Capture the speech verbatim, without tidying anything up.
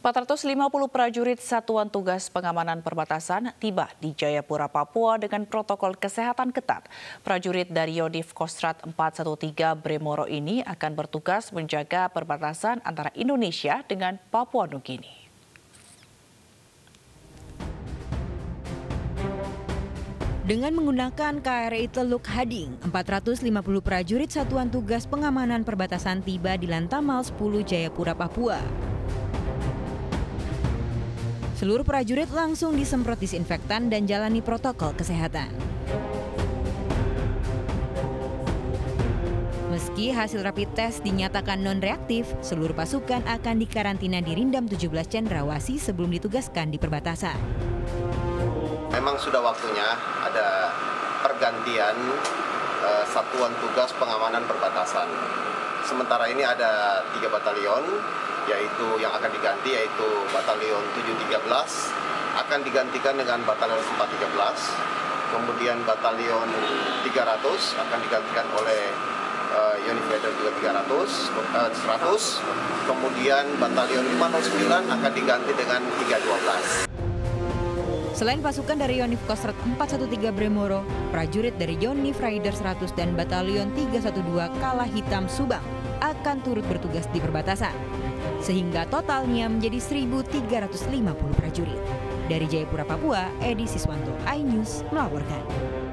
empat ratus lima puluh prajurit Satuan Tugas Pengamanan Perbatasan tiba di Jayapura, Papua dengan protokol kesehatan ketat. Prajurit dari Yonif Kostrat empat satu tiga Bremoro ini akan bertugas menjaga perbatasan antara Indonesia dengan Papua Nugini. Dengan menggunakan K R I Teluk Hading, empat ratus lima puluh prajurit Satuan Tugas Pengamanan Perbatasan tiba di Lantamal sepuluh Jayapura, Papua. Seluruh prajurit langsung disemprot disinfektan dan jalani protokol kesehatan. Meski hasil rapid test dinyatakan non-reaktif, seluruh pasukan akan dikarantina di Rindam tujuh belas Cenderawasih sebelum ditugaskan di perbatasan. Memang sudah waktunya ada pergantian eh, Satuan Tugas Pengamanan Perbatasan. Sementara ini ada tiga batalion, yaitu yang akan diganti yaitu batalion tujuh tiga belas akan digantikan dengan batalion empat tiga belas, kemudian batalion tiga ratus akan digantikan oleh uh, Yonif Raider tiga ratus, kemudian batalion lima nol sembilan akan diganti dengan tiga satu dua. Selain pasukan dari Yonif Kostrat empat satu tiga Bremoro, prajurit dari Yonif Raider seratus dan batalion tiga satu dua Kalahitam Subang akan turut bertugas di perbatasan, sehingga totalnya menjadi seribu tiga ratus lima puluh prajurit. Dari Jayapura, Papua, Edi Siswanto, iNews melaporkan.